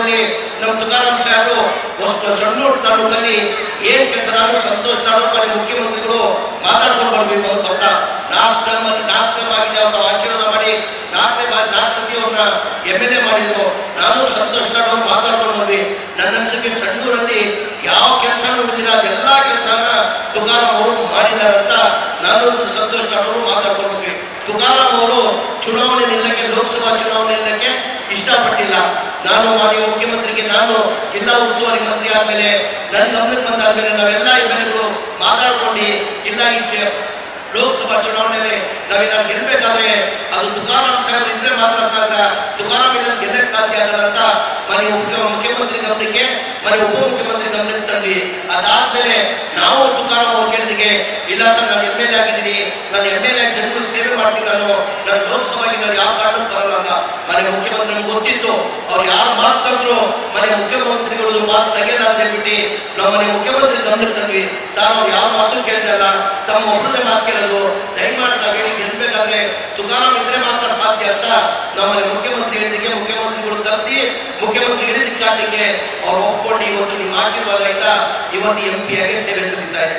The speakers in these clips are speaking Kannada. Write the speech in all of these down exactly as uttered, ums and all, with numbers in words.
ತಾಲೂಕಲ್ಲಿ ನಮ್ಮ ತುಕಾರಾಮ್ ಸಾಹೇಬರು ಚಂದೂರು ತಾಲೂಕಲ್ಲಿ ಏನ್ ಕೆಲಸ ಸಂತೋಷ ತಾಲೂಕಲ್ಲಿ ಮುಖ್ಯಮಂತ್ರಿಗಳು ಮಾತಾಡ್ಕೊಂಡು ಬರಬೇಕು ಅಂತ ನಾಲ್ಕು ಟೈಮ್ ನಾಲ್ಕು ಟೈಮ್ ಆಗಿದೆ ಅವ್ರ ಆಶೀರ್ವಾದ ಮಾಡಿ ನಾಲ್ಕನೇ ನಾಲ್ಕು ಸತಿ ಅವ್ರನ್ನ ಎಮ್ ಎಲ್ ಎ ಮಾಡಿದ್ರು. ನಾನು ಸಂತೋಷ ತಾಲೂಕು ಮಾತಾಡ್ಕೊಂಡು ಬಂದ್ವಿ. ನನ್ನ ಅನ್ಸಕ್ಕೆ ಸಂಡೂರಲ್ಲಿ ಯಾವ ಕೆಲಸ ನೋಡಿದಿಲ್ಲ ಅದೆಲ್ಲಾ ಕೆಲಸನ ತುಕಾರಾಮ್ ಅವರು ಮಾಡಿದ್ದಾರೆ ಅಂತ ನಾನು ಸಂತೋಷ್ ತಾಲೂರು ಮಾತಾಡ್ಕೊಂಡು ಬಂದ್ವಿ. ತುಕಾರಾಮ್ ಅವರು ಚುನಾವಣೆ ನಿಲ್ಲಕ್ಕೆ ಲೋಕಸಭಾ ಚುನಾವಣೆ ನಿಲ್ಲಕ್ಕೆ ಇಷ್ಟಪಟ್ಟಿಲ್ಲ. ನಾನು ಮಾನ್ಯ ಮುಖ್ಯಮಂತ್ರಿಗೆ ನಾನು ಜಿಲ್ಲಾ ಉಸ್ತುವಾರಿ ಮಂತ್ರಿ ಆದ್ಮೇಲೆ ನನ್ನ ಗಮನಕ್ಕೆ ಬಂದಾದ್ಮೇಲೆ ನಾವೆಲ್ಲ ಇಬ್ಬರು ಮಾತಾಡ್ಕೊಂಡು ಇಲ್ಲ ಇದ್ರೆ ಲೋಕಸಭಾ ಚುನಾವಣೆಯಲ್ಲಿ ನಾವೆಲ್ಲ ಗೆಲ್ಬೇಕಾದ್ರೆ ಅದು ತುಕಾರಾಮ್ ಸಾಹೇಬ್ ಇದ್ರೆ ಮಾತ್ರ ಸಾಧ್ಯ, ತುಕಾರಾಮ್ ಇಲ್ಲ ಗೆಲ್ಲಕ್ಕೆ ಸಾಧ್ಯ ಆಗಲ್ಲ ಅಂತ ಮಾನ್ಯ ಮುಖ್ಯಮಂತ್ರಿ ಗಮನಕ್ಕೆ ಮಾನ್ಯ ಉಪಮುಖ್ಯಮಂತ್ರಿ ಗಮನಕ್ಕೆ ತಂದ್ವಿ. ಅದಾದ್ಮೇಲೆ ನಾವು ತುಕಾರಾಮ್ ಅವ್ರ ಕೇಳಿದಿಗೆ ಇಲ್ಲ ಸರ್ ನಾನು ಎಮ್ ಎಲ್ ಎ ಆಗಿದ್ದೀನಿ, ನಾನು ಎಮ್ ಎಲ್ ಎ ಜನಗಳು ಸೇವೆ ಮಾಡ್ತೀನಿ, ನಾನು ನಾನು ಲೋಕಸಭಾ ನಾನು ಯಾವ ಕಾರಣಕ್ಕೂ ಬರಲ್ಲ ಅಂತ ಮನೆಯ ಮುಖ್ಯಮಂತ್ರಿಗಳು ಗೊತ್ತಿತ್ತು. ಅವ್ರು ಯಾರು ಮಾತಾಡಿದ್ರು ಮನೆಯ ಮುಖ್ಯಮಂತ್ರಿಗಳು ಮಾತು ತೆಗೆಯಲ್ಲ ಅಂತ ಹೇಳ್ಬಿಟ್ಟು ನಾವು ಮನೆಯ ಮುಖ್ಯಮಂತ್ರಿ ಗಮನಿಸ್ತೀವಿ. ಸರ್ ಅವ್ರು ಯಾವ ಮಾತು ಕೇಳ್ತಲ್ಲ, ತಮ್ಮ ಒಬ್ಬರದೇ ಮಾತು ಕೇಳೋದು, ದಯಮಾಡಿ ನಾವೇನು ಗೆಲ್ಬೇಕಾದ್ರೆ ತುಕಾರಾಮ್ ಇದ್ರೆ ಮಾತ್ರ ಸಾಧ್ಯ ಅಂತ ನಾವು ಮನೆಯ ಮುಖ್ಯಮಂತ್ರಿ ಹೇಳಿದಕ್ಕೆ ಮುಖ್ಯಮಂತ್ರಿಗಳು ತರಿಸಿ ಮುಖ್ಯಮಂತ್ರಿ ಹೇಳಿದ ಕಾರಣಕ್ಕೆ ಅವ್ರು ಒಪ್ಕೊಂಡು ಇವತ್ತು ನಿಮ್ಮ ಆಶೀರ್ವಾದ ಇಲ್ಲ ಇವತ್ತು ಎಂ ಪಿ ಆಗಿ ಸೇವೆ ಸಲ್ಲಿಸಿದ್ದಾರೆ.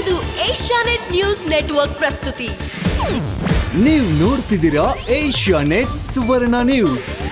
ಇದು ಏಷ್ಯಾನೆಟ್ ನ್ಯೂಸ್ ನೆಟ್ವರ್ಕ್ ಪ್ರಸ್ತುತಿ. ನೀವು ನೋಡ್ತಿದ್ದೀರಾ ಏಷ್ಯಾನೆಟ್ ಸುವರ್ಣ ನ್ಯೂಸ್.